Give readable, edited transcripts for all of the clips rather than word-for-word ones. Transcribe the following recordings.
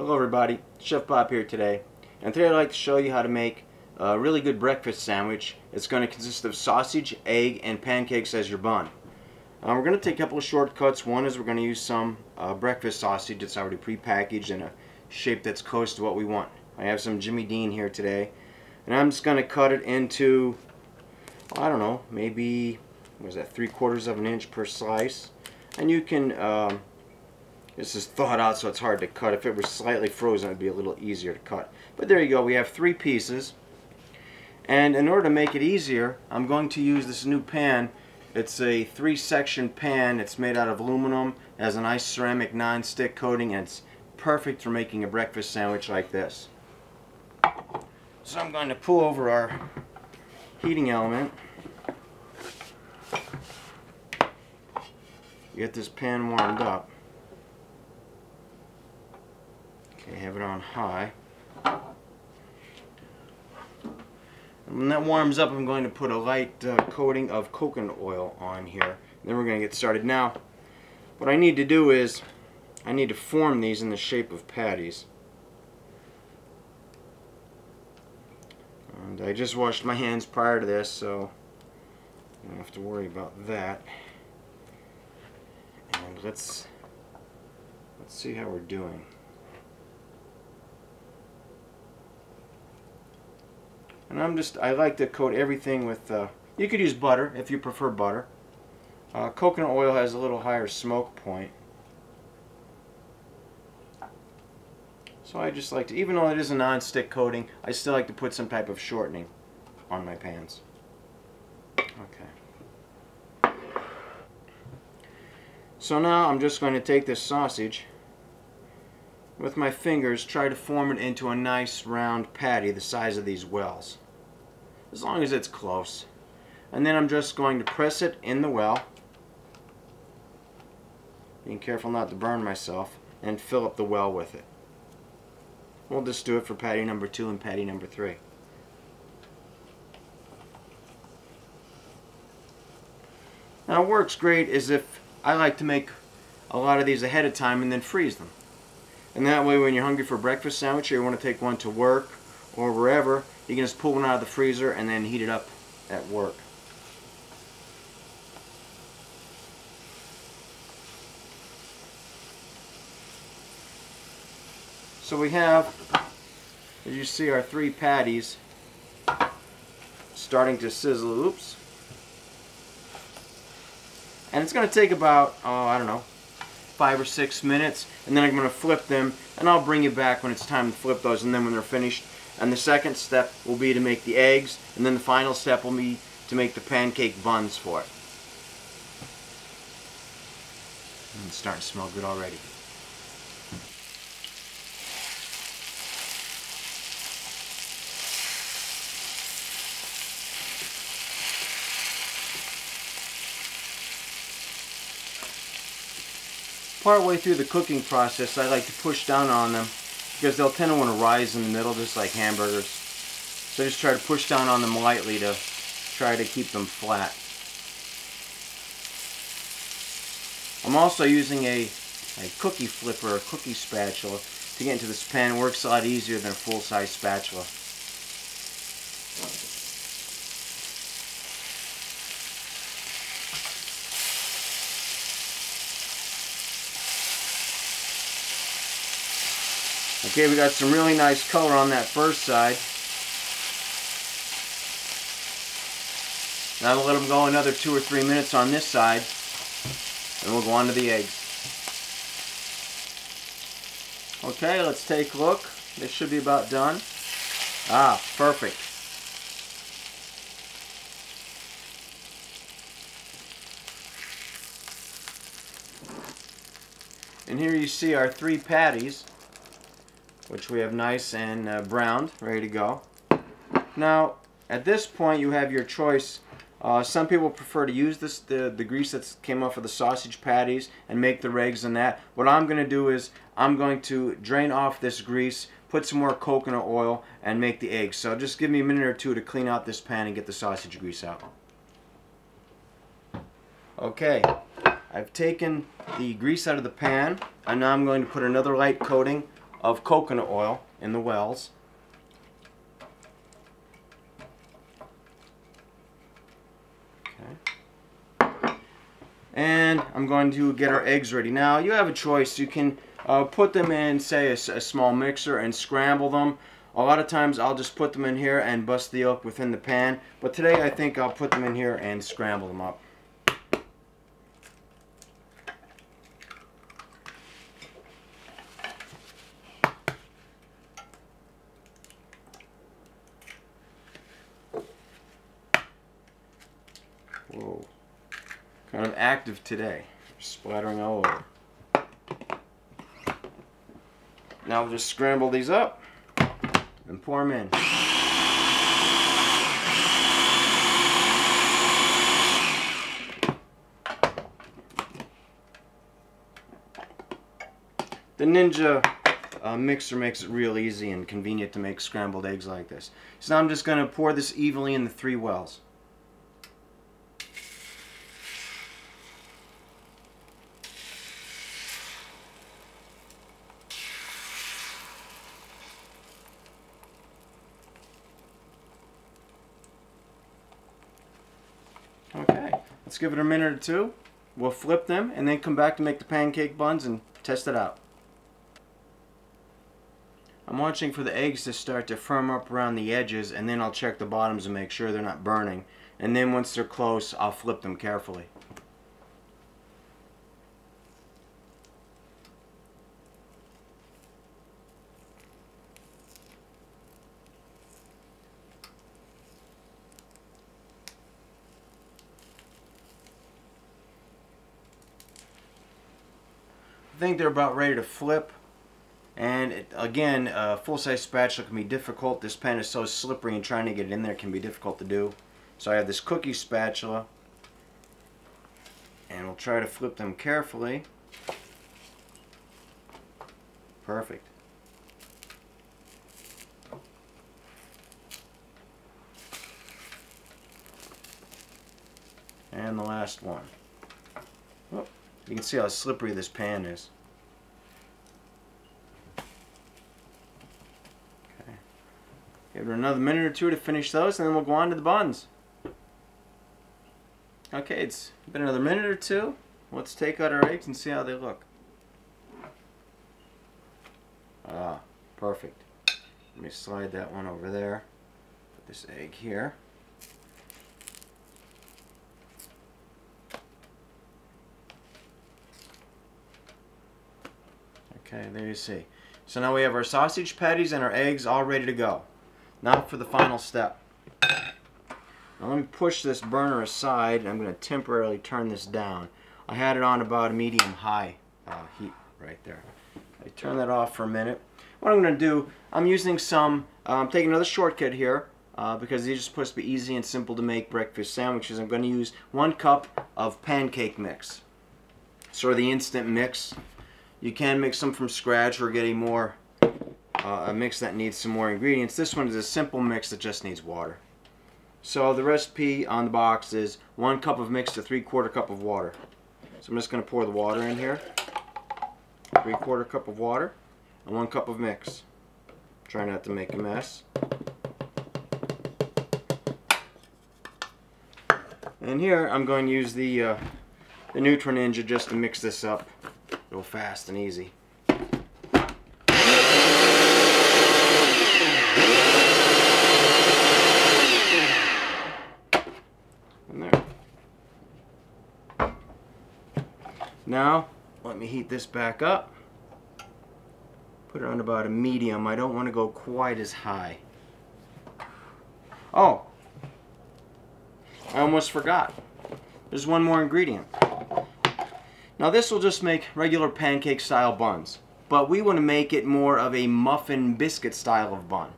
Hello everybody, Chef Bob here today, and today I'd like to show you how to make a really good breakfast sandwich. It's going to consist of sausage, egg, and pancakes as your bun. We're going to take a couple of shortcuts. One is we're going to use some breakfast sausage that's already prepackaged in a shape that's close to what we want. I have some Jimmy Dean here today, and I'm just going to cut it into, well, I don't know, maybe, what is that, 3/4 of an inch per slice, and you can this is thawed out, so it's hard to cut. If it was slightly frozen, it would be a little easier to cut. But there you go. We have 3 pieces. And in order to make it easier, I'm going to use this new pan. It's a 3-section pan. It's made out of aluminum. It has a nice ceramic non-stick coating, and it's perfect for making a breakfast sandwich like this. So I'm going to pull over our heating element. Get this pan warmed up. Okay, have it on high. And when that warms up, I'm going to put a light coating of coconut oil on here. Then we're going to get started. Now, what I need to do is I need to form these in the shape of patties. And I just washed my hands prior to this, so I don't have to worry about that. And let's see how we're doing. And I like to coat everything with, you could use butter if you prefer butter. Coconut oil has a little higher smoke point. So I just like to, even though it is a non-stick coating, I still like to put some type of shortening on my pans. Okay. So now I'm just going to take this sausage with my fingers, try to form it into a nice round patty the size of these wells, as long as it's close. And then I'm just going to press it in the well, being careful not to burn myself, and fill up the well with it. We'll just do it for patty number 2 and patty number 3. Now, what works great is if I like to make a lot of these ahead of time and then freeze them. And that way, when you're hungry for a breakfast sandwich, or you want to take one to work or wherever, you can just pull one out of the freezer and then heat it up at work. So we have, as you see, our 3 patties starting to sizzle. Oops. And it's going to take about, oh, I don't know, 5 or 6 minutes, and then I'm going to flip them, and I'll bring you back when it's time to flip those, and then when they're finished. And the second step will be to make the eggs, and then the final step will be to make the pancake buns for it. And it's starting to smell good already. Partway through the cooking process, I like to push down on them because they'll tend to want to rise in the middle, just like hamburgers. So I just try to push down on them lightly to try to keep them flat. I'm also using a cookie flipper or cookie spatula to get into this pan. It works a lot easier than a full-size spatula. Okay, we got some really nice color on that first side. Now we'll let them go another 2 or 3 minutes on this side, and we'll go on to the eggs. Okay, let's take a look. This should be about done. Ah, perfect. And here you see our 3 patties, which we have nice and browned, ready to go. Now, at this point, you have your choice. Some people prefer to use this the grease that came off of the sausage patties and make the eggs and that. What I'm going to do is I'm going to drain off this grease, put some more coconut oil, and make the eggs. So just give me a minute or 2 to clean out this pan and get the sausage grease out. Okay, I've taken the grease out of the pan, and now I'm going to put another light coating of coconut oil in the wells. Okay. And I'm going to get our eggs ready. Now you have a choice. You can put them in, say, a small mixer and scramble them. A lot of times I'll just put them in here and bust the yolk within the pan, but today I think I'll put them in here and scramble them up. Whoa, kind of active today, splattering all over. Now we'll just scramble these up and pour them in. The Ninja mixer makes it real easy and convenient to make scrambled eggs like this. So now I'm just going to pour this evenly in the three wells. Okay, let's give it a minute or two. We'll flip them and then come back to make the pancake buns and test it out. I'm watching for the eggs to start to firm up around the edges, and then I'll check the bottoms and make sure they're not burning. And then once they're close, I'll flip them carefully. I think they're about ready to flip, and again, a full-size spatula can be difficult. This pan is so slippery and trying to get it in there can be difficult to do. So I have this cookie spatula, and we'll try to flip them carefully. Perfect. And the last one. Oh. You can see how slippery this pan is. Okay. Give it another minute or two to finish those, and then we'll go on to the buns. Okay, it's been another minute or two. Let's take out our eggs and see how they look. Ah, perfect. Let me slide that one over there. Put this egg here. Okay, there you see. So now we have our sausage patties and our eggs all ready to go. Now for the final step. Now let me push this burner aside, and I'm going to temporarily turn this down. I had it on about a medium-high heat right there. I turn that off for a minute. What I'm going to do, I'm using some, I'm taking another shortcut here because these are supposed to be easy and simple to make breakfast sandwiches. I'm going to use 1 cup of pancake mix, sort of the instant mix. You can mix them from scratch or get a mix that needs some more ingredients. This one is a simple mix that just needs water. So the recipe on the box is 1 cup of mix to 3/4 cup of water. So I'm just going to pour the water in here. 3/4 cup of water and 1 cup of mix. Try not to make a mess. And here I'm going to use the NutriNinja just to mix this up. Real fast and easy. And there. Now, let me heat this back up. Put it on about a medium. I don't want to go quite as high. Oh, I almost forgot. There's one more ingredient. Now this will just make regular pancake style buns, but we want to make it more of a muffin biscuit style of bun.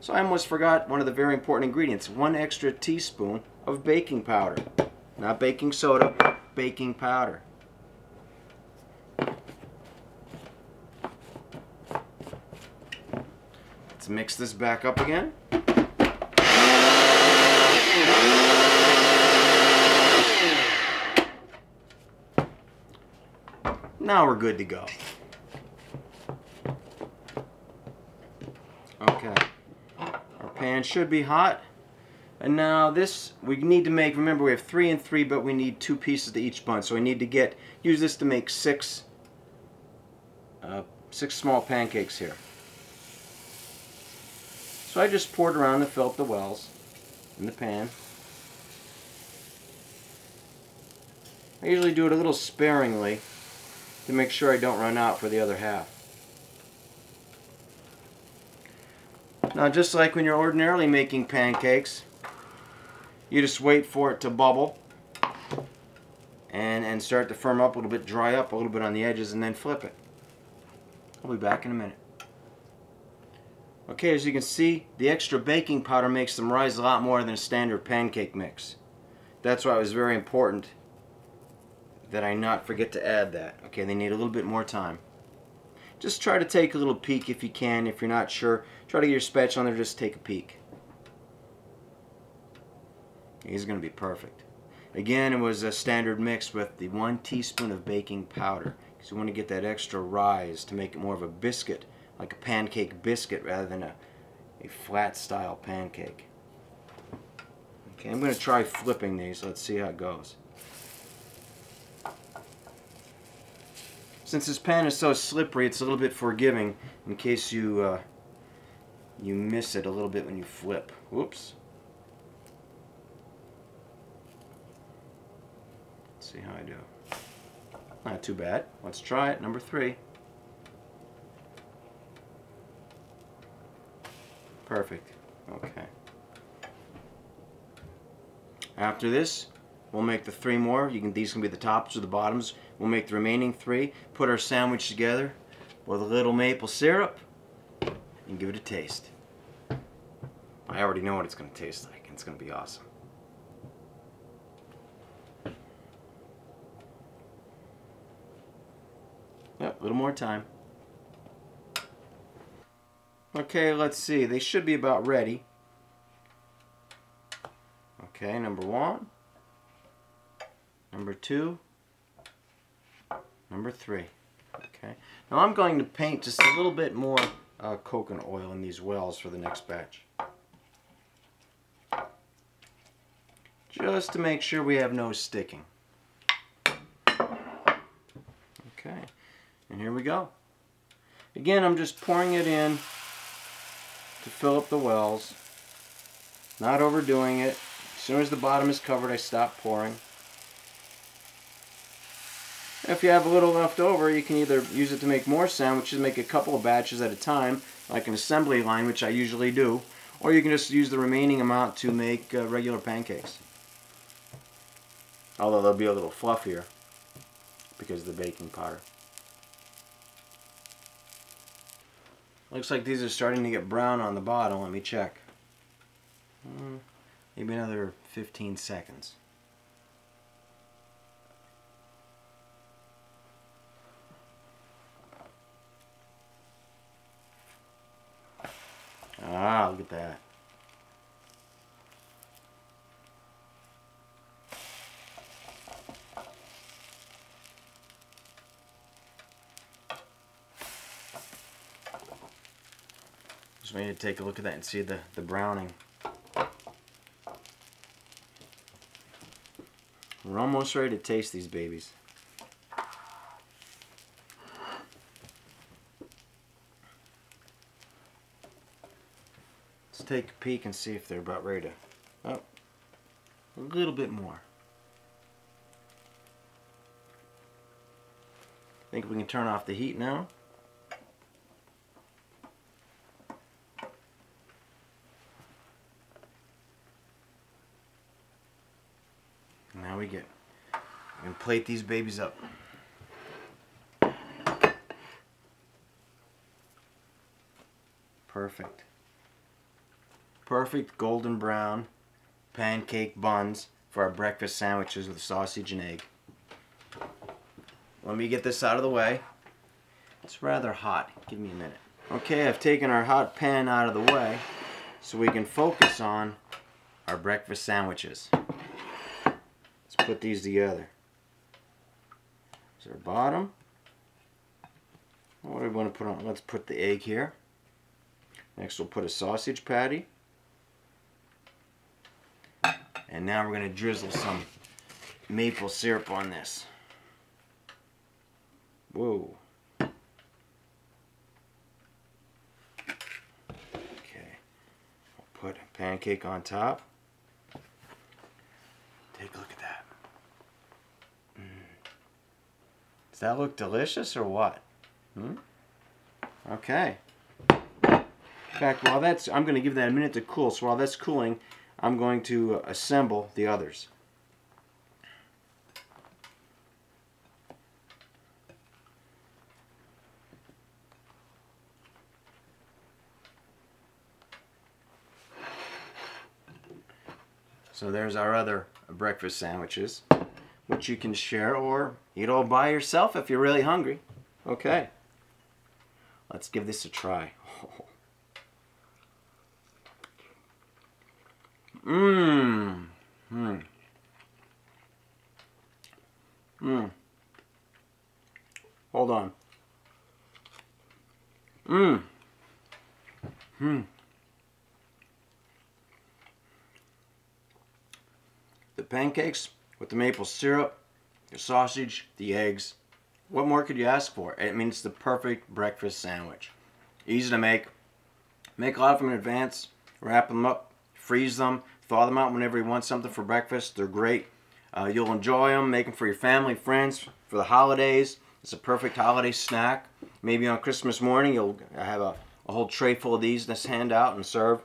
So I almost forgot one of the very important ingredients, 1 extra teaspoon of baking powder. Not baking soda, baking powder. Let's mix this back up again. Now we're good to go. pan should be hot. And now this, we need to make, remember we have 3 and 3, but we need 2 pieces to each bun. So we need to use this to make 6 small pancakes here. So I just poured around and filled the wells in the pan. I usually do it a little sparingly to make sure I don't run out for the other half. Now just like when you're ordinarily making pancakes, you just wait for it to bubble and start to firm up a little bit, dry up a little bit on the edges, and then flip it. I'll be back in a minute. Okay, as you can see, the extra baking powder makes them rise a lot more than a standard pancake mix. That's why it was very important that I not forget to add that. Okay, they need a little bit more time. Just try to take a little peek if you can. If you're not sure, try to get your spatula on there, just take a peek. He's going to be perfect. Again, it was a standard mix with the 1 teaspoon of baking powder, because you want to get that extra rise to make it more of a biscuit, like a pancake biscuit rather than a flat style pancake. Okay, I'm going to try flipping these. Let's see how it goes. Since this pan is so slippery, it's a little bit forgiving in case you you miss it a little bit when you flip. Whoops. Let's see how I do. Not too bad. Let's try it. Number 3. Perfect. Okay. After this, we'll make the 3 more. These can be the tops or the bottoms. We'll make the remaining 3, put our sandwich together with a little maple syrup, and give it a taste. I already know what it's going to taste like, and it's going to be awesome. Yep, a little more time. Okay, let's see. They should be about ready. Okay, number 1. Number 2, number 3. Okay. Now I'm going to paint just a little bit more coconut oil in these wells for the next batch, just to make sure we have no sticking. Okay. And here we go. Again, I'm just pouring it in to fill up the wells, not overdoing it. As soon as the bottom is covered, I stop pouring. If you have a little left over, you can either use it to make more sandwiches, make a couple of batches at a time, like an assembly line, which I usually do, or you can just use the remaining amount to make regular pancakes. Although they'll be a little fluffier because of the baking powder. Looks like these are starting to get brown on the bottom. Let me check. Maybe another 15 seconds. Ah, look at that. Just need to take a look at that and see the browning. We're almost ready to taste these babies. Take a peek and see if they're about ready to, oh, a little bit more. I think we can turn off the heat now. Now we can plate these babies up. Perfect. Perfect golden brown pancake buns for our breakfast sandwiches with sausage and egg. Let me get this out of the way. It's rather hot. Give me a minute. Okay, I've taken our hot pan out of the way so we can focus on our breakfast sandwiches. Let's put these together. There's our bottom. What do we want to put on? Let's put the egg here. Next we'll put a sausage patty. And now we're going to drizzle some maple syrup on this. Whoa. Okay. We'll put a pancake on top. Take a look at that. Does that look delicious or what? Okay. In fact, while that's, I'm going to give that a minute to cool. So while that's cooling, I'm going to assemble the others. So there's our other breakfast sandwiches, which you can share or eat all by yourself if you're really hungry. Okay. Let's give this a try. Mmm. Mmm. Mmm. Hold on. Mmm. Mmm. The pancakes with the maple syrup, the sausage, the eggs. What more could you ask for? I mean, it's the perfect breakfast sandwich. Easy to make. Make a lot of them in advance. Wrap them up. Freeze them. Thaw them out whenever you want something for breakfast. They're great. You'll enjoy them. Make them for your family, friends, for the holidays. It's a perfect holiday snack. Maybe on Christmas morning you'll have a whole tray full of these to hand out and serve.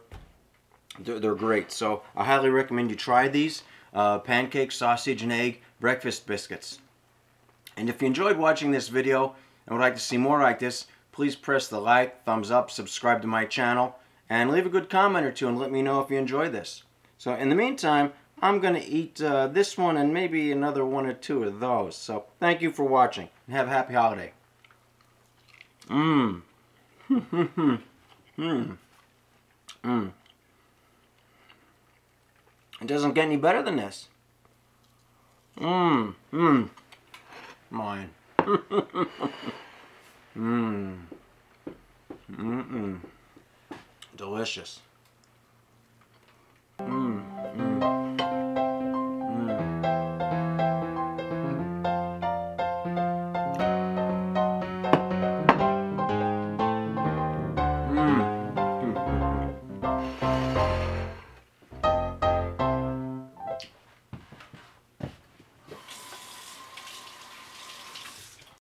They're great. So I highly recommend you try these. Pancake, sausage and egg, breakfast biscuits. And if you enjoyed watching this video and would like to see more like this, please press the like, thumbs up, subscribe to my channel, and leave a good comment or two and let me know if you enjoyed this. So in the meantime, I'm going to eat this one and maybe another one or two of those. So thank you for watching and have a happy holiday. Mmm. Mmm. Mmm. Mmm. It doesn't get any better than this. Mmm. Mmm. Mine. Mmm. Mmm. Delicious.